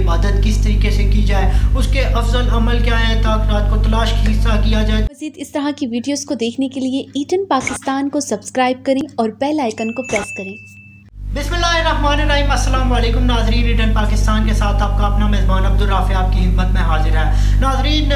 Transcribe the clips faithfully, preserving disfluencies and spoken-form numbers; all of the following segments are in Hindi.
इबादत किस तरीके से की जाए, उसके अफजल अमल क्या है, ताक रात को तलाश किया जाए। मज़ीद इस तरह की वीडियोस को देखने के लिए ईटन पाकिस्तान को सब्सक्राइब करें और बेल आइकन को प्रेस करें। बिस्मिल्लाहिर्रहमानिर्रहीम, अस्सलाम वालेकुम नाजरीन। रिटर्न पाकिस्तान के साथ आपका अपना मेज़बान अब्दुर्राफ़ी आपकी हिम्मत में हाजिर है। नाजरीन,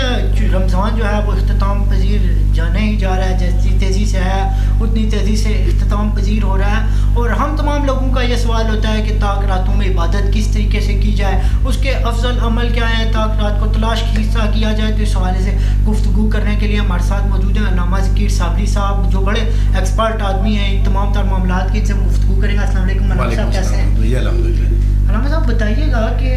रमज़ान जो है वो इख्तिताम पजीर जाने ही जा रहा है, जितनी तेज़ी से है उतनी तेज़ी से इख्तिताम पजीर हो रहा है। और हम तमाम लोगों का ये सवाल होता है कि ताक रातों में इबादत किस तरीके से की जाए, उसके अफजल अमल क्या है, ताक रात को तलाश किसा किया जाए। तो इस हवाले से गुफ्तगू करने के लिए हमारे साथ मौजूद हैं नामाजी साबरी साहब, जो बड़े एक्सपर्ट आदमी हैं इन तमाम तर मामला की। इनसे गुफ्तगू करेंगे। अस्सलाम वालेकुम। साहब बताइएगा कि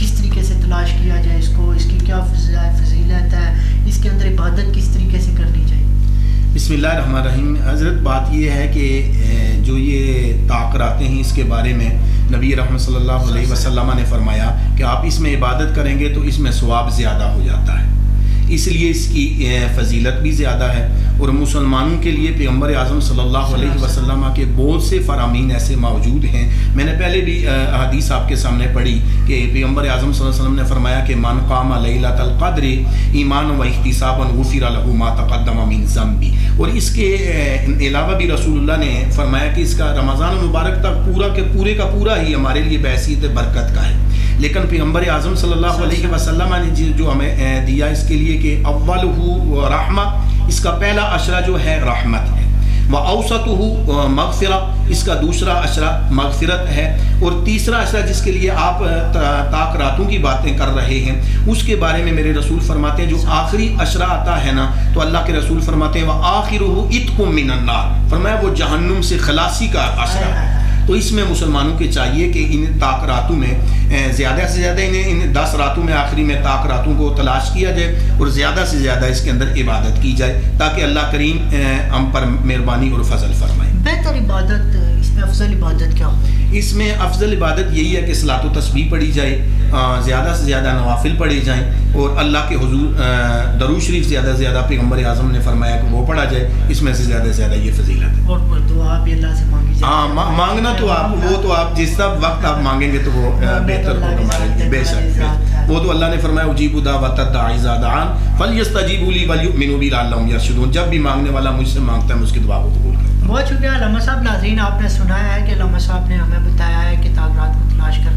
किस तरीके से तलाश किया जाए इसको, इसकी क्या फजीलत है, इसके अंदर इबादत किस तरीके से करनी चाहिए। बिस्मिल्लाहिर्रहमानिर्रहीम। हज़रत बात यह है कि जो ये ताक रातें हैं इसके बारे में नबी रहमत सल्लल्लाहु अलैहि वसल्लम ने फरमाया कि आप इसमें इबादत करेंगे तो इसमें सवाब ज़्यादा हो जाता है, इसलिए इसकी फजीलत भी ज़्यादा है। और मुसलमानों के लिए पैगम्बर आज़म सल्लल्लाहु अलैहि वसल्लम के बहुत से फरामीन ऐसे मौजूद हैं। मैंने पहले भी हदीस आपके सामने पढ़ी कि पैगम्बर आज़म सल्लल्लाहु अलैहि वसल्लम ने फरमाया कि मन क़ामा लैलतल क़द्र ईमान व इहतिसाबन गुफ़िर लहू मा तक़द्दम मिन ज़म्बी। और इसके अलावा भी रसूलुल्लाह ने फरमाया कि इसका रमज़ान मुबारक तक पूरा के पूरे का पूरा ही हमारे लिए बहसीत बरकत का है। लेकिन पैगम्बर आज़म सल्लल्लाहु अलैहि वसल्लम ने जो हमें दिया इसके लिए कि अव्वलहू रहमा, इसका पहला अशरा जो है रहमत है, व औसतहू मगफिरा, इसका दूसरा अशरा मगफिरत है, और तीसरा अशरा जिसके लिए आप ताक रातों की बातें कर रहे हैं उसके बारे में मेरे रसूल फरमाते हैं जो आखिरी अशरा आता है ना, तो अल्लाह के रसूल फरमाते हैं व आखिरहू इत्कुम मिनन्नार, फरमाया वो जहन्नुम से खलासी का अशरा है। तो इसमें मुसलमानों के चाहिए कि इन ताक रातों में ज़्यादा से ज़्यादा इन्हें इन दस रातों में आखिरी में ताक रातों को तलाश किया जाए और ज़्यादा से ज़्यादा इसके अंदर इबादत की जाए ताकि अल्लाह करीम हम पर मेहरबानी और फजल फरमाए। बेहतर इबादत इसमें अफजल इबादत क्या हो? इसमें अफजल इबादत यही है कि सलात व तस्बीह पढ़ी जाए, ज़्यादा से ज़्यादा नवाफिल पढ़े जाएँ और अल्लाह के हुजूर दरूद शरीफ ज़्यादा से ज़्यादा पैगम्बर आज़म ने फरमाया कि वो पढ़ा जाए। इसमें से ज़्यादा से ज़्यादा ये फजीलत है। और दुआ भी अल्लाह से मांगी जाए। हाँ, मांगना तो आप वो तो आप जिस तब वक्त आप मांगेंगे तो वो बेहतर होगा हमारे लिए। बेशक वो तो अल्लाह ने फरमाया उजीबु दावत दाइज़ादान फलयस्तजीबू ली वलयुमिनू बि लअल्लहुम यरशदून, जब भी मांगने वाला मुझसे मांगता है उसकी दुआ को कबूल करता हूं। बहुत शुक्रिया लामा साहब। नाज़रीन, आपने सुनाया है कि लामा साहब ने हमें बताया है कि ताक रात को तलाश कर